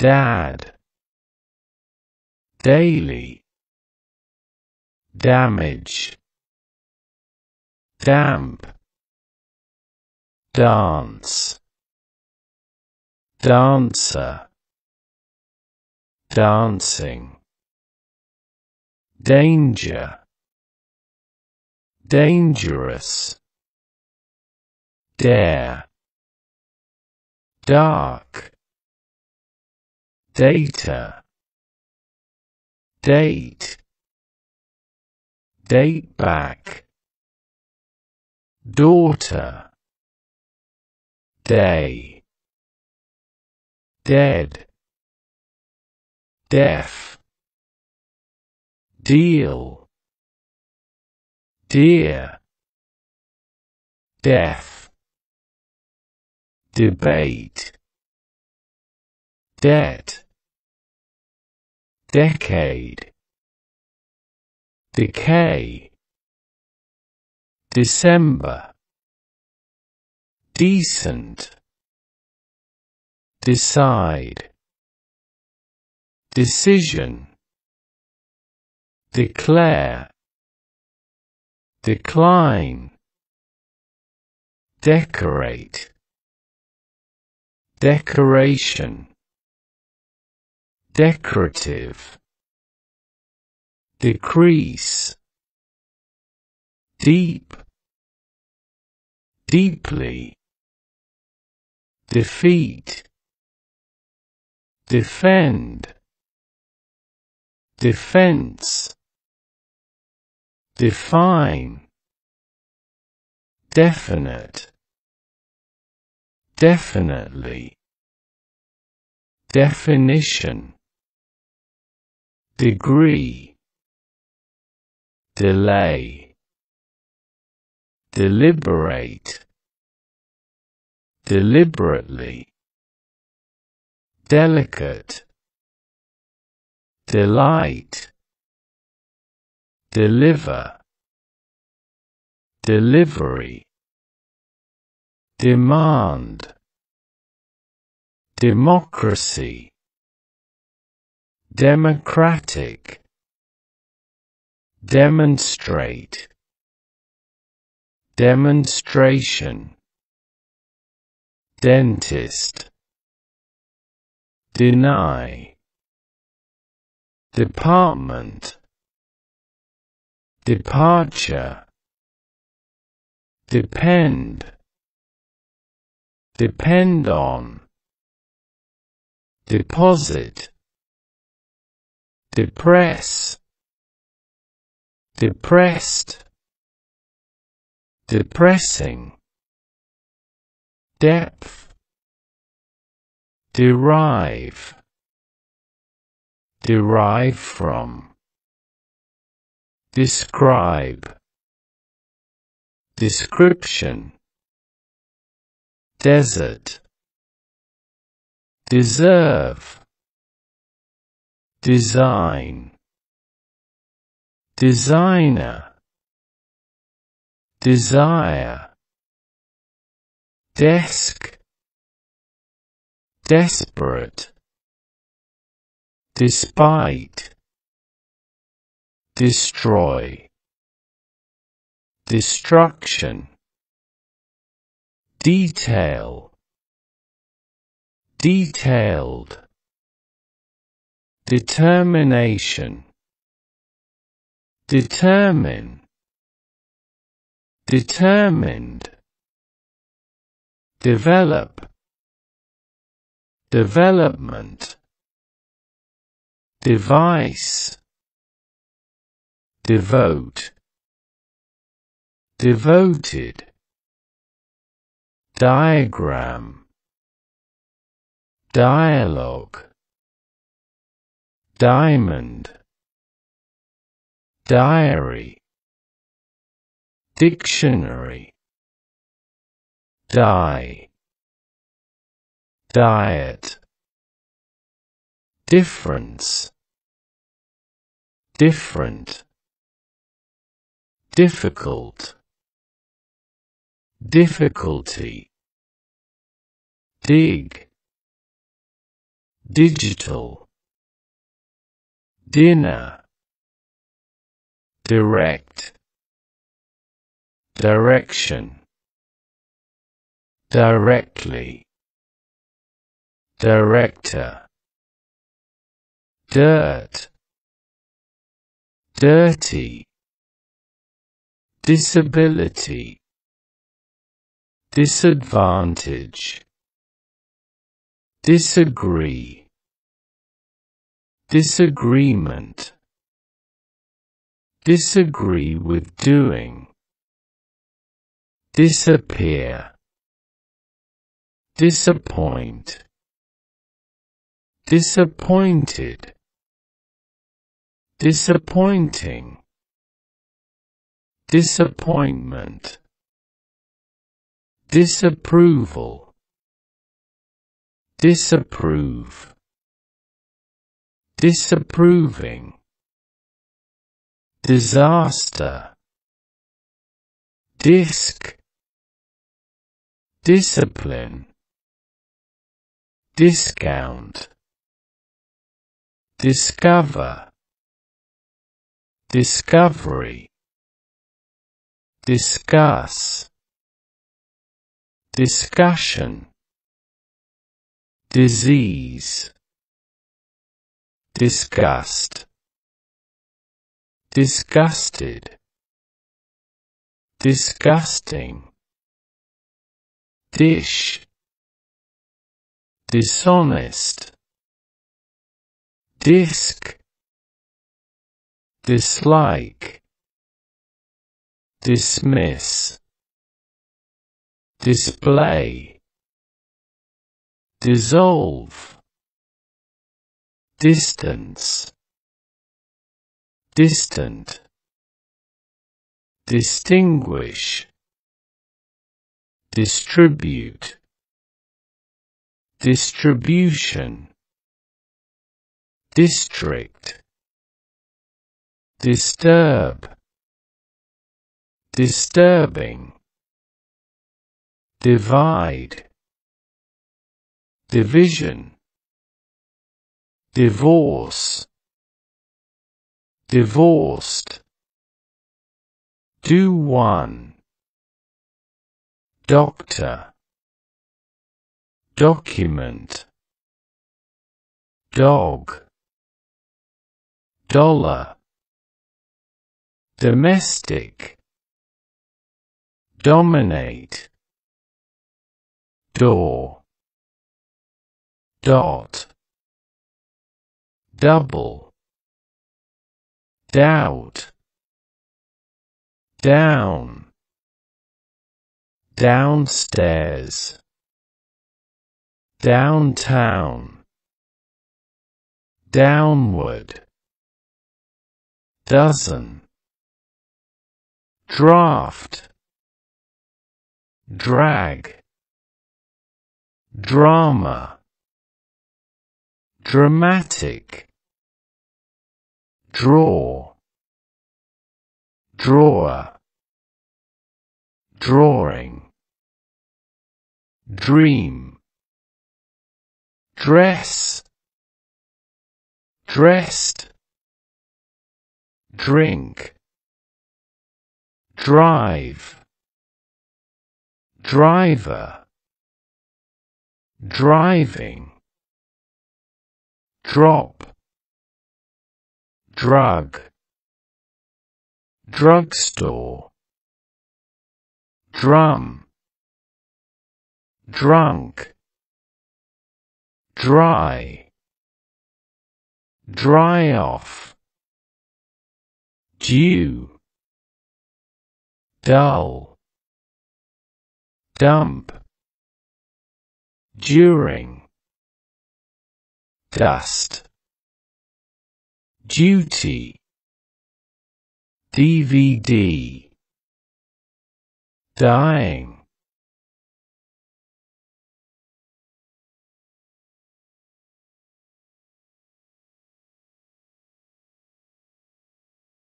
Dad. Daily. Damage. Damp. Dance. Dancer. Dancing. Danger. Dangerous. Dare. Dark. Data. Date. Date back. Daughter. Day. Dead. Deaf. Deal. Dear. Death. Debate. Debt. Decade. Decay. December. Decent. Decide. Decision. Declare. Decline. Decorate. Decoration. Decorative. Decrease. Deep. Deeply. Defeat. Defend. Defense. Define. Definite. Definitely. Definition. Degree. Delay. Deliberate. Deliberately. Delicate. Delight. Deliver. Delivery. Demand. Democracy. Democratic. Demonstrate. Demonstration. Dentist. Deny. Department. Departure. Depend. Depend on. Deposit. Depress. Depressed. Depressing. Depth. Derive. Derive from. Describe. Description. Desert. Deserve. Design. Designer. Desire. Desk. Desperate. Despite. Destroy. Destruction. Detail. Detailed. Determination. Determine. Determined. Develop. Development. Device. Devote. Devoted. Diagram. Dialogue. Diamond. Diary. Dictionary. Die. Diet. Difference. Different. Difficult. Difficulty. Dig. Digital. Dinner. Direct. Direction. Directly. Director. Dirt. Dirty. Disability. Disadvantage. Disagree. Disagreement. Disagree with doing. Disappear. Disappoint. Disappointed. Disappointing. Disappointment. Disapproval. Disapprove. Disapproving. Disaster. Disc. Discipline. Discount. Discover. Discovery. Discuss. Discussion. Disease. Disgust. Disgusted. Disgusting. Dish. Dishonest. Disc. Dislike. Dismiss. Display. Dissolve. Distance. Distant. Distinguish. Distribute. Distribution. District. Disturb. Disturbing. Divide. Division. Divorce. Divorced. Do one. Doctor. Document. Dog. Dollar. Domestic. Dominate. Door. Dot. Double. Doubt. Down. Downstairs. Downtown. Downward. Dozen. Draft. Drag. Drama. Dramatic. Draw. Drawer. Drawing. Dream. Dress. Dressed. Drink. Drive. Driver. Driving. Drop. Drug. Drugstore. Drum. Drunk. Dry. Dry off. Dew. Dull. Dump. During. Dust. Duty. DVD. Dying.